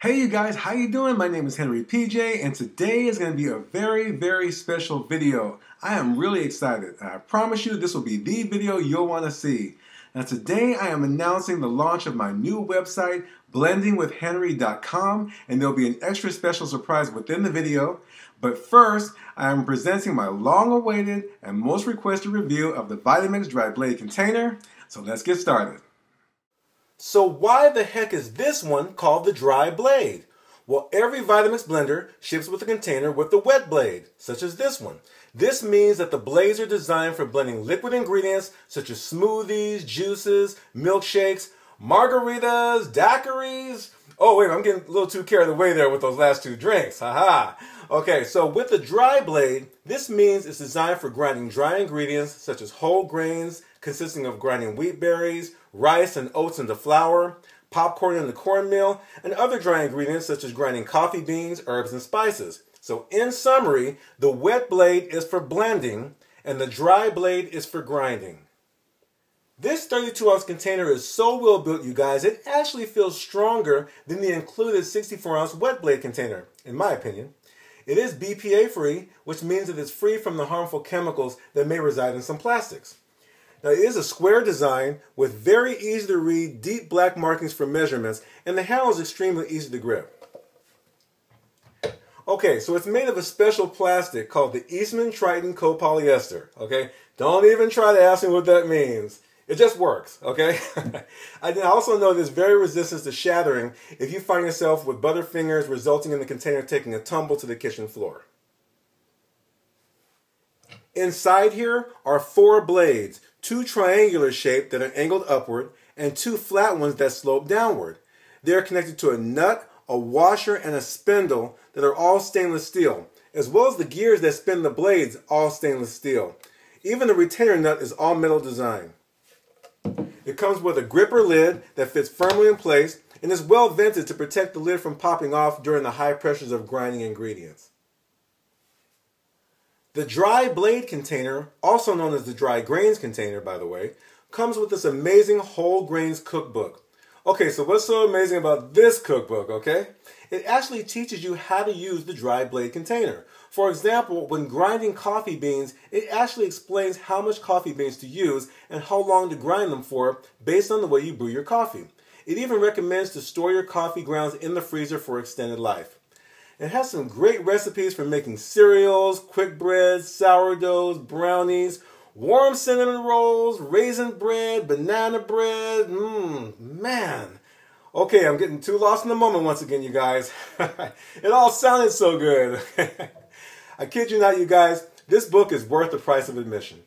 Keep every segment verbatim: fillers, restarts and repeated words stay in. Hey you guys, how you doing? My name is Henry P J and today is going to be a very, very special video. I am really excited. I promise you this will be the video you'll want to see. Now today I am announcing the launch of my new website, Blending With Henry dot com, and there'll be an extra special surprise within the video. But first, I am presenting my long-awaited and most requested review of the Vitamix Dry Blade Container. So let's get started. So why the heck is this one called the dry blade? Well, every Vitamix blender ships with a container with the wet blade, such as this one. This means that the blades are designed for blending liquid ingredients such as smoothies, juices, milkshakes, margaritas, daiquiris. Oh wait, I'm getting a little too carried away there with those last two drinks, haha. Okay, so with the dry blade, this means it's designed for grinding dry ingredients such as whole grains, consisting of grinding wheat berries, rice and oats into flour, popcorn into cornmeal, and other dry ingredients such as grinding coffee beans, herbs, and spices. So in summary, the wet blade is for blending and the dry blade is for grinding. This thirty-two ounce container is so well built, you guys, it actually feels stronger than the included sixty-four ounce wet blade container, in my opinion. It is B P A free, which means it is free from the harmful chemicals that may reside in some plastics. Now, it is a square design with very easy to read deep black markings for measurements, and the handle is extremely easy to grip. Okay, so it's made of a special plastic called the Eastman Triton copolyester. Okay, don't even try to ask me what that means. It just works, okay? I also know there's very resistance to shattering if you find yourself with butterfingers, resulting in the container taking a tumble to the kitchen floor. Inside here are four blades, two triangular shaped that are angled upward and two flat ones that slope downward. They are connected to a nut, a washer, and a spindle that are all stainless steel, as well as the gears that spin the blades, all stainless steel. Even the retainer nut is all metal design. It comes with a gripper lid that fits firmly in place and is well vented to protect the lid from popping off during the high pressures of grinding ingredients. The dry blade container, also known as the dry grains container, by the way, comes with this amazing whole grains cookbook. Okay, so what's so amazing about this cookbook, okay? It actually teaches you how to use the dry blade container. For example, when grinding coffee beans, it actually explains how much coffee beans to use and how long to grind them for based on the way you brew your coffee. It even recommends to store your coffee grounds in the freezer for extended life. It has some great recipes for making cereals, quick breads, sourdoughs, brownies, warm cinnamon rolls, raisin bread, banana bread, mmm, man. Okay, I'm getting too lost in the moment once again, you guys. It all sounded so good. I kid you not, you guys, this book is worth the price of admission.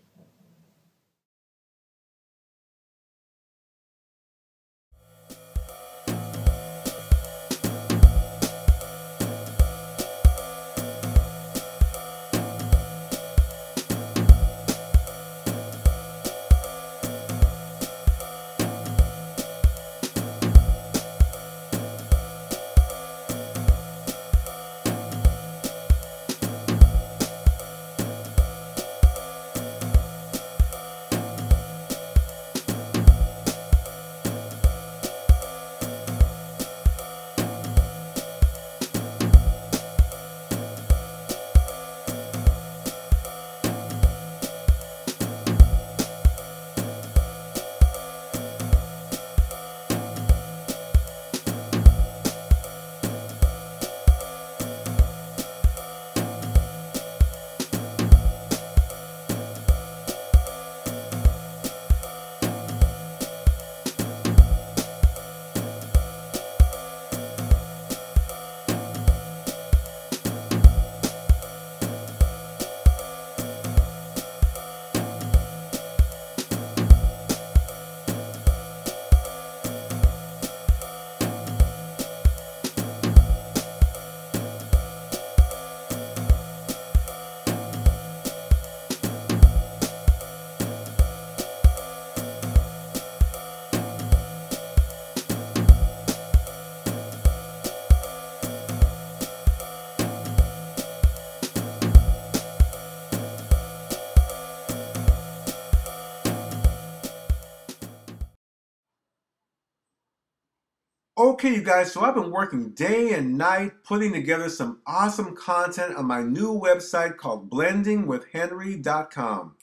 Okay, you guys, so I've been working day and night putting together some awesome content on my new website called Blending With Henry dot com.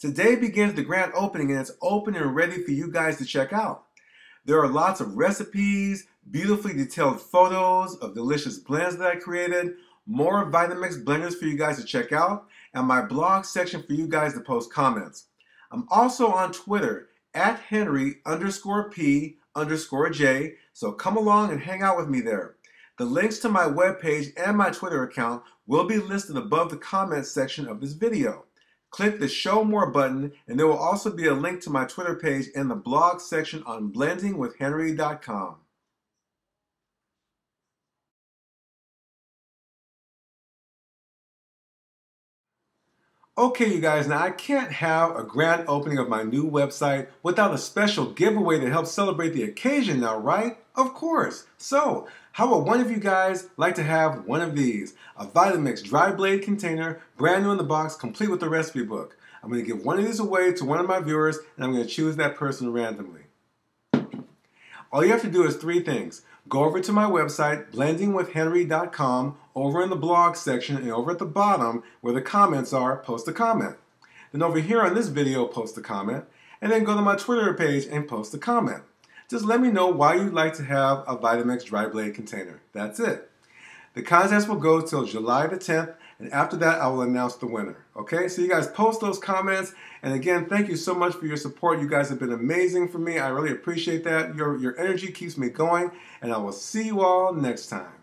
Today begins the grand opening, and it's open and ready for you guys to check out. There are lots of recipes, beautifully detailed photos of delicious blends that I created, more Vitamix blenders for you guys to check out, and my blog section for you guys to post comments. I'm also on Twitter, at Henry underscore P underscore J, so come along and hang out with me there. The links to my webpage and my Twitter account will be listed above the comments section of this video. Click the Show More button, and there will also be a link to my Twitter page and the blog section on Blending With Henry dot com. Okay, you guys, now I can't have a grand opening of my new website without a special giveaway that helps celebrate the occasion now, right? Of course. So, how would one of you guys like to have one of these? A Vitamix Dry Blade Container, brand new in the box, complete with the recipe book. I'm going to give one of these away to one of my viewers, and I'm going to choose that person randomly. All you have to do is three things. Go over to my website, Blending With Henry dot com, over in the blog section, and over at the bottom where the comments are, post a comment. Then over here on this video, post a comment, and then go to my Twitter page and post a comment. Just let me know why you'd like to have a Vitamix Dry Blade container. That's it. The contest will go till July the tenth, and after that I will announce the winner. Okay, so you guys post those comments, and again, thank you so much for your support. You guys have been amazing for me. I really appreciate that. Your, your energy keeps me going, and I will see you all next time.